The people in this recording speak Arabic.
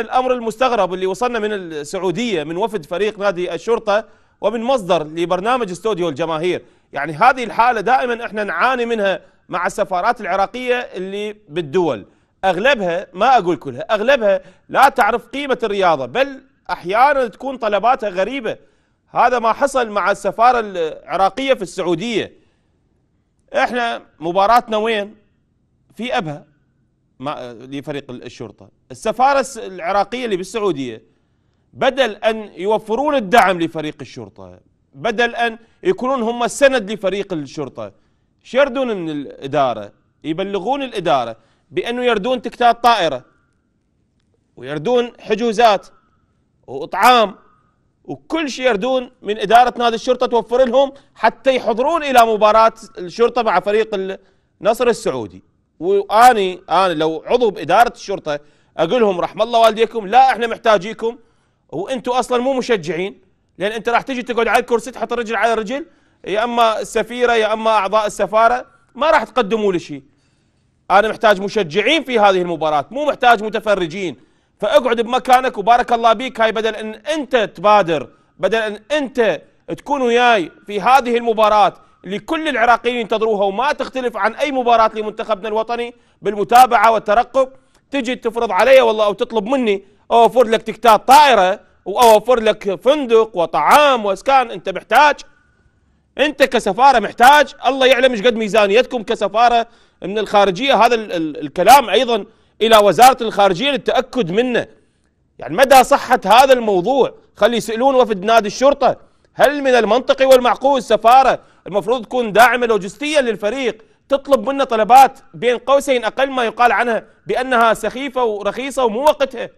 الأمر المستغرب اللي وصلنا من السعودية من وفد فريق نادي الشرطة ومن مصدر لبرنامج استوديو الجماهير. يعني هذه الحالة دائما احنا نعاني منها مع السفارات العراقية اللي بالدول، أغلبها ما أقول كلها، أغلبها لا تعرف قيمة الرياضة، بل أحيانا تكون طلباتها غريبة. هذا ما حصل مع السفارة العراقية في السعودية. احنا مباراتنا وين؟ في أبها لفريق الشرطة. السفارة العراقية اللي بالسعودية بدل أن يوفرون الدعم لفريق الشرطة، بدل أن يكونون هم السند لفريق الشرطة، يردون من الإدارة، يبلغون الإدارة بأنه يردون تكتات طائرة ويردون حجوزات وإطعام وكل شيء يردون من إدارة نادي الشرطة توفر لهم حتى يحضرون إلى مباراة الشرطة مع فريق النصر السعودي. واني انا لو عضو باداره الشرطه اقول لهم رحم الله والديكم، لا احنا محتاجيكم وانتم اصلا مو مشجعين، لان انت راح تجي تقعد على الكرسي تحط رجل على رجل، يا اما السفيره يا اما اعضاء السفاره، ما راح تقدموا لي شيء. انا محتاج مشجعين في هذه المباراه، مو محتاج متفرجين، فاقعد بمكانك وبارك الله بيك. هاي بدل ان انت تبادر، بدل ان انت تكون وياي في هذه المباراه لكل العراقيين ينتظروها وما تختلف عن أي مباراة لمنتخبنا الوطني بالمتابعة والترقب، تجي تفرض علي والله أو تطلب مني أوفر لك تكتات طائرة وأوفر لك فندق وطعام وإسكان. أنت محتاج، أنت كسفارة محتاج، الله يعلم إيش قد ميزانيتكم كسفارة من الخارجية. هذا الكلام أيضا إلى وزارة الخارجية للتأكد منه، يعني مدى صحة هذا الموضوع. خلي يسألون وفد نادي الشرطة، هل من المنطقي والمعقول السفارة المفروض تكون داعمة لوجستيا للفريق تطلب منه طلبات بين قوسين أقل ما يقال عنها بأنها سخيفة ورخيصة ومو وقتها؟